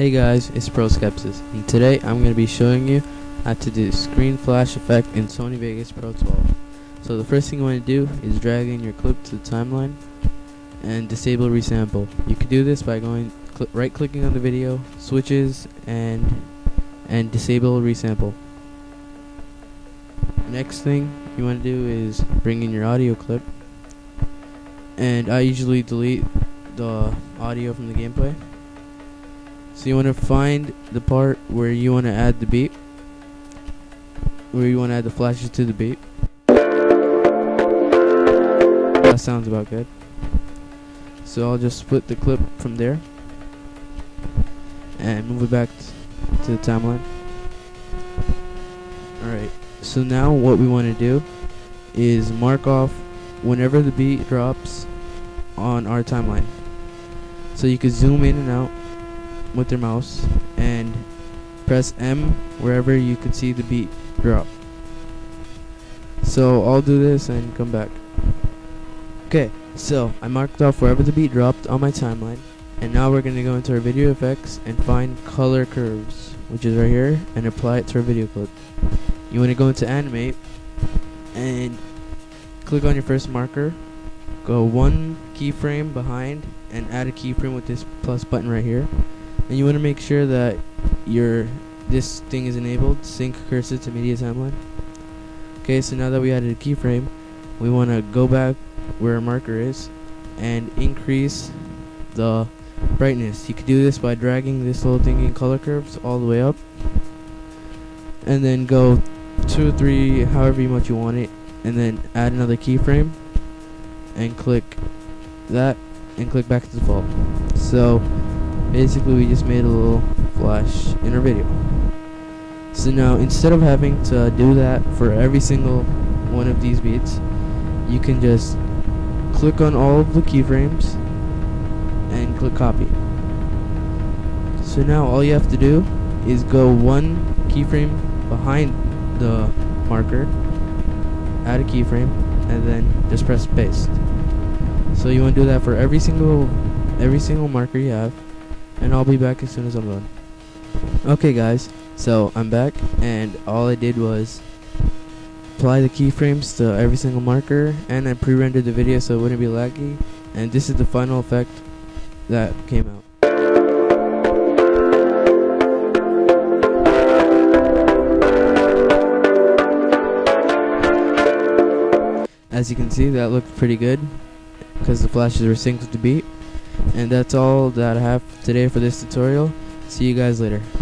Hey guys, it's ProSkepsis, and today I'm going to be showing you how to do screen flash effect in Sony Vegas Pro 12. So the first thing you want to do is drag in your clip to the timeline and disable resample. You can do this by going right-clicking on the video, switches, and disable resample. Next thing you want to do is bring in your audio clip, and I usually delete the audio from the gameplay. So you want to find the part where you want to add the beep, where you want to add the flashes to the beep. That sounds about good. So I'll just split the clip from there and move it back to the timeline. Alright, so now what we want to do is mark off whenever the beat drops on our timeline. So you can zoom in and out with your mouse and press M wherever you can see the beat drop. So I'll do this and come back. Okay, so I marked off wherever the beat dropped on my timeline, and now we're going to go into our video effects and find color curves, which is right here, and apply it to our video clip. You want to go into animate and click on your first marker, go one keyframe behind and add a keyframe with this plus button right here. And you want to make sure that this thing is enabled, sync cursor to media timeline. Okay, so now that we added a keyframe, we want to go back where our marker is and increase the brightness. You can do this by dragging this little thing in color curves all the way up, and then go 2 or 3, however much you want it, and then add another keyframe and click that and click back to default. So basically we just made a little flash in our video. So now, instead of having to do that for every single one of these beats, you can just click on all of the keyframes and click copy. So now all you have to do is go one keyframe behind the marker, add a keyframe, and then just press paste. So you want to do that for every single marker you have. And I'll be back as soon as I'm done. Okay guys, so I'm back, and all I did was apply the keyframes to every single marker, and I pre-rendered the video so it wouldn't be laggy, and this is the final effect that came out. As you can see, that looked pretty good because the flashes were synced with the beat. And that's all that I have today for this tutorial. See you guys later.